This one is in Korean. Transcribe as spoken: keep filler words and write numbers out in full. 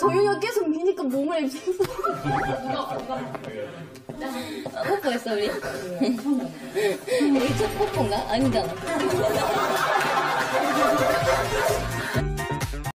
도윤이가 계속 미니까 몸을 입혔어. 뽀뽀했어 우리? 우리 첫 뽀뽀인가? 아니잖아.